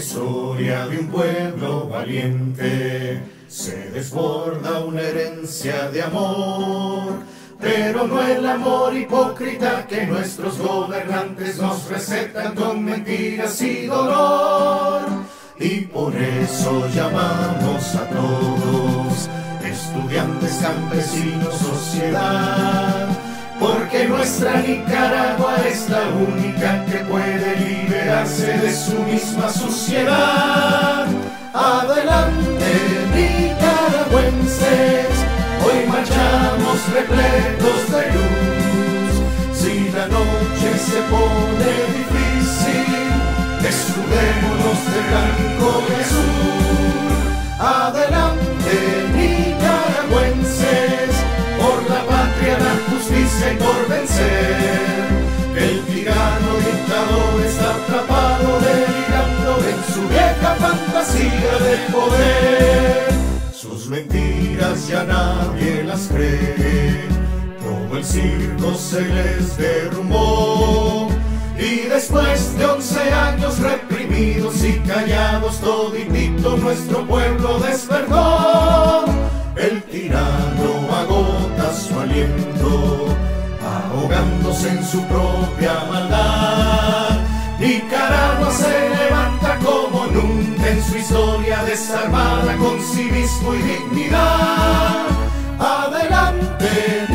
historia de un pueblo valiente, se desborda una herencia de amor, pero no el amor hipócrita que nuestros gobernantes nos recetan con mentiras y dolor. Y por eso llamamos a todos, estudiantes, campesinos, sociedad, porque nuestra Nicaragua es la única que puede liberarse de su misma suciedad. Adelante, nicaragüenses, hoy marchamos repletos de luz. Si la noche se pone difícil, escudémonos de blanco y azul. Adelante, nicaragüenses, por la patria, la justicia y por vencer. El tirano dictador está atrapado, delirando en su vieja fantasía de poder. Sus mentiras ya nadie las cree, todo el circo se les derrumbó. Y después de 11 años reprimidos y callados, toditito nuestro pueblo despertó. El tirano agota su aliento, ahogándose en su propia maldad. Nicaragua se levanta como nunca en su historia, desarmada con civismo y dignidad. Adelante,